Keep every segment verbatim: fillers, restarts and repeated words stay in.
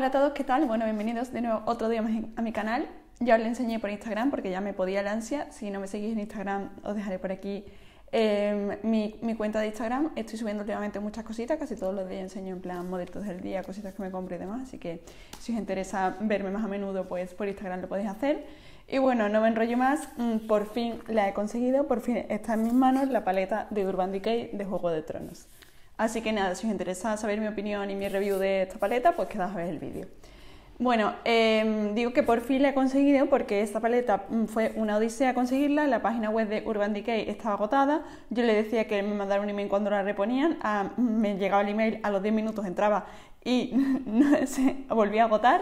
Hola a todos, ¿qué tal? Bueno, bienvenidos de nuevo otro día a mi canal. Ya os lo enseñé por Instagram porque ya me podía el ansia. Si no me seguís en Instagram os dejaré por aquí eh, mi, mi cuenta de Instagram. Estoy subiendo últimamente muchas cositas, casi todos los días enseño en plan modelitos del día, cositas que me compro y demás. Así que si os interesa verme más a menudo, pues por Instagram lo podéis hacer. Y bueno, no me enrollo más, por fin la he conseguido, por fin está en mis manos la paleta de Urban Decay de Juego de Tronos. Así que nada, si os interesa saber mi opinión y mi review de esta paleta, pues quedaos a ver el vídeo. Bueno, eh, digo que por fin la he conseguido porque esta paleta fue una odisea conseguirla, la página web de Urban Decay estaba agotada, yo le decía que me mandaron un email cuando la reponían, a, me llegaba el email, a los diez minutos entraba y no sé, volví a agotar.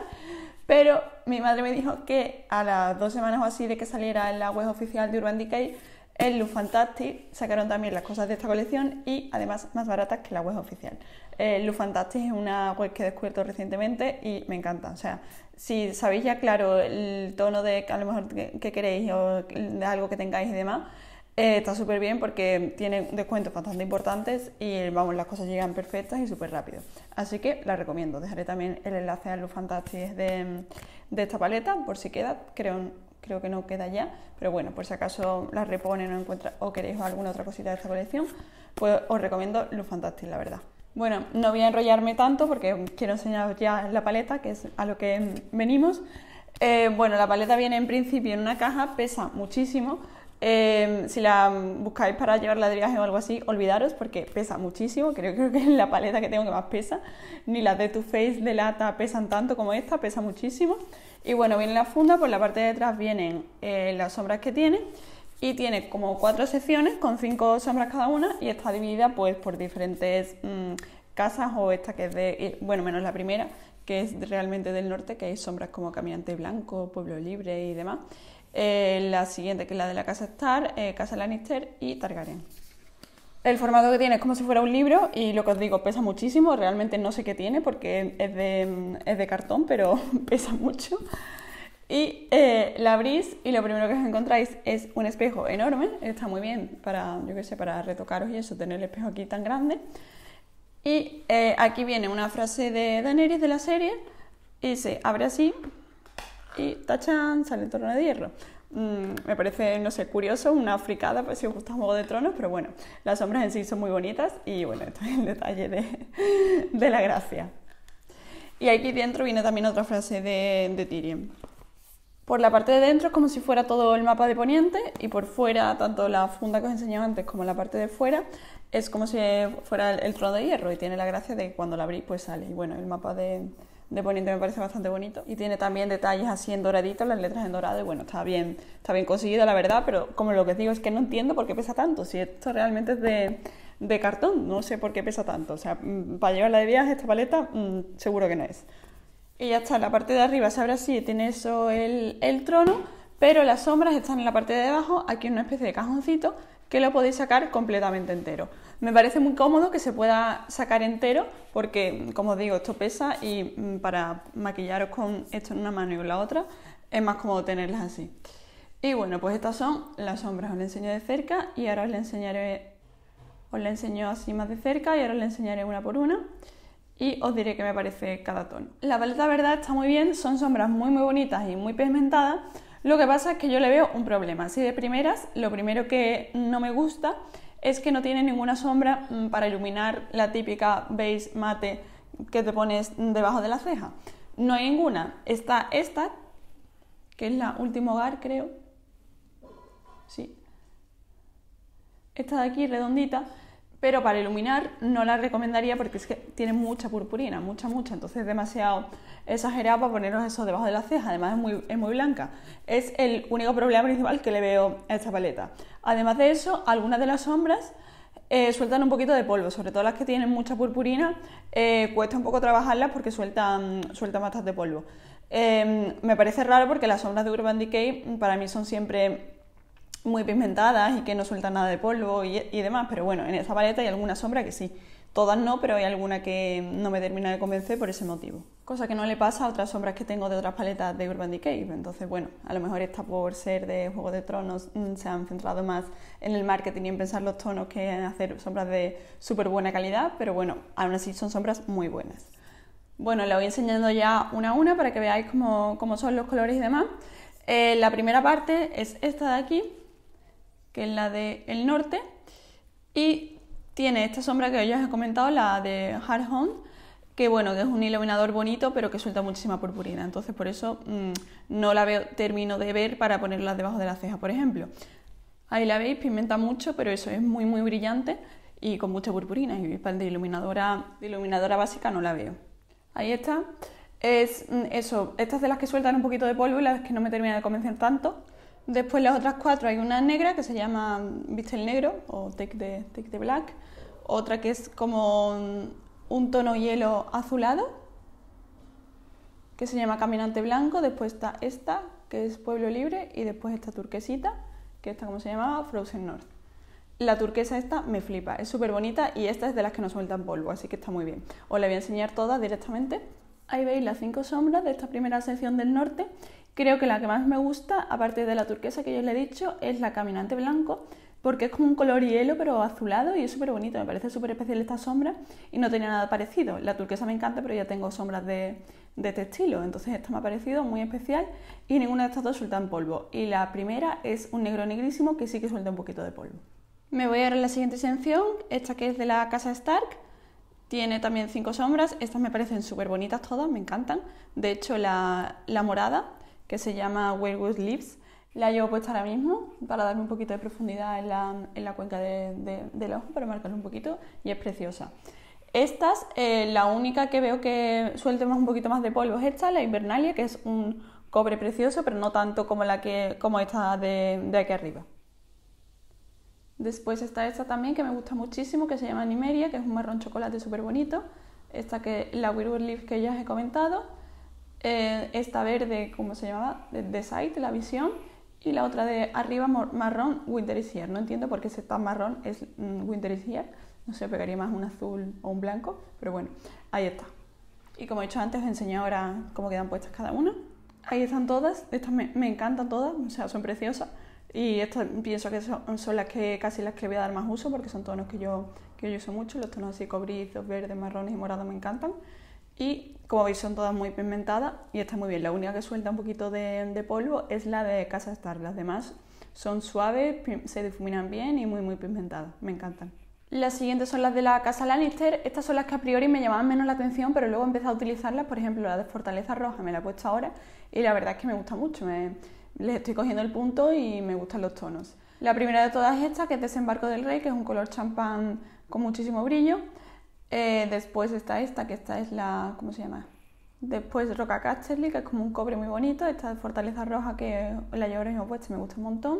Pero mi madre me dijo que a las dos semanas o así de que saliera en la web oficial de Urban Decay, el Look Fantastic sacaron también las cosas de esta colección y además más baratas que la web oficial. El Lust Fantastic es una web que he descubierto recientemente y me encanta. O sea, si sabéis ya claro el tono de a lo mejor que, que queréis o de algo que tengáis y demás, eh, está súper bien porque tiene descuentos bastante importantes y vamos, las cosas llegan perfectas y súper rápido. Así que la recomiendo. Dejaré también el enlace al Lust Fantastic de, de esta paleta por si queda, creo, creo que no queda ya, pero bueno, por si acaso la reponen o encuentran o queréis alguna otra cosita de esta colección, pues os recomiendo Lust Fantastic, la verdad. Bueno, no voy a enrollarme tanto porque quiero enseñaros ya la paleta, que es a lo que venimos. Eh, bueno, la paleta viene en principio en una caja, pesa muchísimo. Eh, si la buscáis para llevarla de viaje o algo así, olvidaros porque pesa muchísimo. Creo, creo que es la paleta que tengo que más pesa. Ni las de Too Faced de lata pesan tanto como esta, pesa muchísimo. Y bueno, viene la funda, por la parte de atrás vienen eh, las sombras que tiene. Y tiene como cuatro secciones con cinco sombras cada una y está dividida pues por diferentes mmm, casas o esta que es de... bueno, menos la primera, que es realmente del norte, que hay sombras como Caminante Blanco, Pueblo Libre y demás. Eh, la siguiente, que es la de la Casa Star, eh, Casa Lannister y Targaryen. El formato que tiene es como si fuera un libro y lo que os digo, pesa muchísimo. Realmente no sé qué tiene porque es de, es de cartón, pero pesa mucho. Y eh, la abrís y lo primero que os encontráis es un espejo enorme. Está muy bien para, yo qué sé, para retocaros y eso, tener el espejo aquí tan grande. Y eh, aquí viene una frase de Daenerys de la serie y se abre así. Y tachán, sale el Trono de Hierro. Mm, me parece, no sé, curioso, una fricada, pues si os gusta Juego de Tronos, pero bueno, las sombras en sí son muy bonitas y bueno, esto es el detalle de, de la gracia. Y aquí dentro viene también otra frase de, de Tyrion. Por la parte de dentro es como si fuera todo el mapa de Poniente y por fuera, tanto la funda que os enseñaba antes como la parte de fuera, es como si fuera el, el Trono de Hierro y tiene la gracia de que cuando la abrís pues sale. Y bueno, el mapa de... de Poniente me parece bastante bonito y tiene también detalles así en doradito, las letras en dorado y bueno, está bien, está bien conseguido la verdad, pero como lo que os digo es que no entiendo por qué pesa tanto, si esto realmente es de, de cartón, no sé por qué pesa tanto, o sea, para llevarla de viaje esta paleta mmm, seguro que no es. Y ya está, la parte de arriba se abre así, tiene eso el, el trono, pero las sombras están en la parte de abajo, aquí una especie de cajoncito que lo podéis sacar completamente entero. Me parece muy cómodo que se pueda sacar entero porque, como os digo, esto pesa y para maquillaros con esto en una mano y con la otra es más cómodo tenerlas así. Y bueno, pues estas son las sombras, os las enseño de cerca y ahora os las enseñaré, os las enseño así más de cerca y ahora os las enseñaré una por una y os diré qué me parece cada tono. La paleta, la verdad, está muy bien, son sombras muy muy bonitas y muy pigmentadas. Lo que pasa es que yo le veo un problema, así de primeras, lo primero que no me gusta es que no tiene ninguna sombra para iluminar la típica beige mate que te pones debajo de la ceja. No hay ninguna, está esta, que es la Último Hogar, creo, sí, esta de aquí redondita, pero para iluminar no la recomendaría porque es que tiene mucha purpurina, mucha, mucha, entonces es demasiado exagerado para poneros eso debajo de la ceja, además es muy, es muy blanca. Es el único problema principal que le veo a esta paleta. Además de eso, algunas de las sombras eh, sueltan un poquito de polvo, sobre todo las que tienen mucha purpurina, eh, cuesta un poco trabajarlas porque sueltan, sueltan bastante polvo. Eh, me parece raro porque las sombras de Urban Decay para mí son siempre muy pigmentadas y que no sueltan nada de polvo y, y demás, pero bueno, en esta paleta hay alguna sombra que sí, todas no, pero hay alguna que no me termina de convencer por ese motivo, cosa que no le pasa a otras sombras que tengo de otras paletas de Urban Decay. Entonces bueno, a lo mejor esta por ser de Juego de Tronos se han centrado más en el marketing y en pensar los tonos que en hacer sombras de súper buena calidad, pero bueno, aún así son sombras muy buenas. Bueno, le voy enseñando ya una a una para que veáis cómo, cómo son los colores y demás. Eh, la primera parte es esta de aquí, que es la del norte, y tiene esta sombra que yo os he comentado, la de Hard Home, que bueno, que es un iluminador bonito, pero que suelta muchísima purpurina, entonces por eso mmm, no la veo, termino de ver para ponerla debajo de la ceja, por ejemplo. Ahí la veis, pigmenta mucho, pero eso es muy muy brillante y con mucha purpurina, y para el de iluminadora, de iluminadora básica no la veo. Ahí está. Es eso, estas de las que sueltan un poquito de polvo y las que no me terminan de convencer tanto. Después las otras cuatro, hay una negra que se llama Vistel Negro o Take the, Take the Black, otra que es como un, un tono hielo azulado que se llama Caminante Blanco, después está esta que es Pueblo Libre y después esta turquesita que está como se llamaba Frozen North. La turquesa esta me flipa, es súper bonita y esta es de las que no sueltan polvo, así que está muy bien. Os la voy a enseñar todas directamente. Ahí veis las cinco sombras de esta primera sección del norte. Creo que la que más me gusta, aparte de la turquesa que yo os le he dicho, es la Caminante Blanco, porque es como un color hielo pero azulado y es súper bonito, me parece súper especial esta sombra y no tenía nada parecido. La turquesa me encanta, pero ya tengo sombras de, de este estilo, entonces esta me ha parecido muy especial y ninguna de estas dos suelta en polvo. Y la primera es un negro negrísimo que sí que suelta un poquito de polvo. Me voy a ver la siguiente sección, esta que es de la Casa Stark. Tiene también cinco sombras, estas me parecen súper bonitas todas, me encantan. De hecho, la, la morada, que se llama Weirwood Leaves, la llevo puesta ahora mismo para darme un poquito de profundidad en la, en la cuenca de, de, del ojo, para marcarlo un poquito, y es preciosa. Estas, eh, la única que veo que suelte más, un poquito más de polvo es esta, la Invernalia, que es un cobre precioso, pero no tanto como, la que, como esta de, de aquí arriba. Después está esta también que me gusta muchísimo, que se llama Nymeria, que es un marrón chocolate súper bonito. Esta que la Weirwood Leaf que ya os he comentado. Eh, esta verde, ¿cómo se llamaba? De, de Sight, la visión. Y la otra de arriba marrón, Winter is Here. No entiendo por qué ese tan marrón es mm, Winter is Here. No sé, pegaría más un azul o un blanco, pero bueno, ahí está. Y como he dicho antes, os enseño ahora cómo quedan puestas cada una. Ahí están todas, estas me, me encantan todas, o sea, son preciosas. Y estas pienso que son, son las que casi las que voy a dar más uso porque son tonos que yo, que yo uso mucho, los tonos así cobrizos, verdes, marrones y morados me encantan. Y como veis son todas muy pigmentadas y está muy bien. La única que suelta un poquito de, de polvo es la de Casa Stark, las demás son suaves, se difuminan bien y muy muy pigmentadas, me encantan. Las siguientes son las de la Casa Lannister, estas son las que a priori me llamaban menos la atención, pero luego he empezado a utilizarlas, por ejemplo la de Fortaleza Roja me la he puesto ahora y la verdad es que me gusta mucho, me... les estoy cogiendo el punto y me gustan los tonos. La primera de todas es esta, que es Desembarco del Rey, que es un color champán con muchísimo brillo. Eh, después está esta, que esta es la... ¿cómo se llama? Después Roca Casterly, que es como un cobre muy bonito. Esta de Fortaleza Roja, que la llevo ahora mismo puesta y me gusta un montón.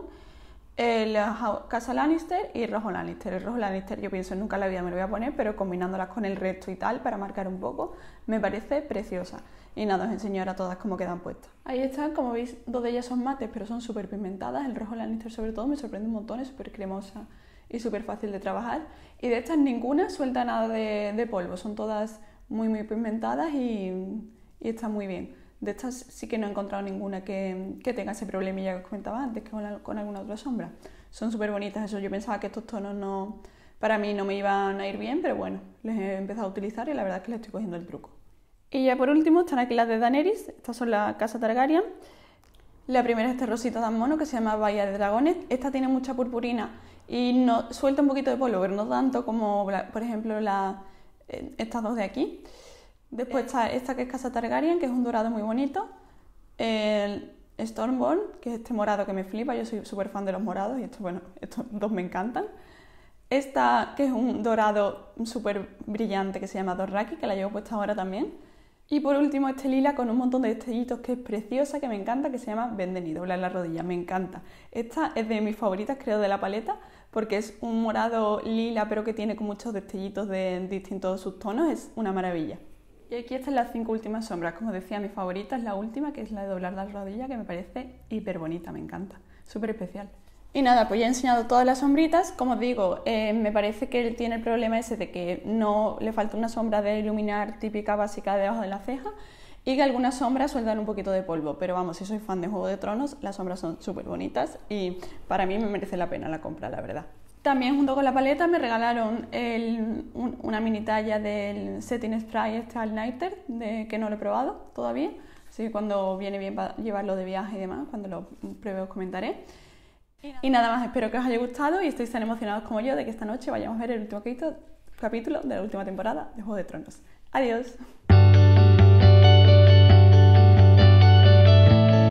Eh, la Casa Lannister y Rojo Lannister. El Rojo Lannister yo pienso nunca en la vida me lo voy a poner, pero combinándolas con el resto y tal para marcar un poco, me parece preciosa. Y nada, os enseño ahora todas cómo quedan puestas. Ahí están, como veis, dos de ellas son mates, pero son súper pigmentadas. El Rojo Lannister sobre todo me sorprende un montón, es súper cremosa y súper fácil de trabajar. Y de estas ninguna suelta nada de, de polvo, son todas muy muy pigmentadas y, y están muy bien. De estas sí que no he encontrado ninguna que, que tenga ese problemilla que os comentaba antes, que con, la, con alguna otra sombra. Son súper bonitas, eso yo pensaba que estos tonos no, para mí no me iban a ir bien, pero bueno, les he empezado a utilizar y la verdad es que les estoy cogiendo el truco. Y ya por último están aquí las de Daenerys, estas son la Casa Targaryen. La primera es este rosito tan mono que se llama Bahía de Dragones. Esta tiene mucha purpurina y no, suelta un poquito de polvo, pero no tanto como por ejemplo la, estas dos de aquí. Después está esta que es Casa Targaryen, que es un dorado muy bonito. El Stormborn, que es este morado que me flipa, yo soy súper fan de los morados y esto, bueno, estos dos me encantan. Esta que es un dorado súper brillante que se llama Dorraki, que la llevo puesta ahora también. Y por último este lila con un montón de destellitos que es preciosa, que me encanta, que se llama Bienvenido, Doblar la Rodilla, me encanta. Esta es de mis favoritas creo de la paleta porque es un morado lila pero que tiene con muchos destellitos de distintos subtonos, es una maravilla. Y aquí están las cinco últimas sombras, como decía mi favorita es la última que es la de Doblar la Rodilla que me parece hiper bonita, me encanta, súper especial. Y nada, pues ya he enseñado todas las sombritas, como os digo, eh, me parece que él tiene el problema ese de que no le falta una sombra de iluminar típica básica debajo de la ceja y que algunas sombras sueltan un poquito de polvo, pero vamos, si soy fan de Juego de Tronos, las sombras son súper bonitas y para mí me merece la pena la compra, la verdad. También junto con la paleta me regalaron el, un, una mini talla del Setting Spray Style Nighter, de, que no lo he probado todavía, así que cuando viene bien para llevarlo de viaje y demás, cuando lo pruebe os comentaré. Y nada más, espero que os haya gustado y estéis tan emocionados como yo de que esta noche vayamos a ver el último capítulo de la última temporada de Juego de Tronos. ¡Adiós!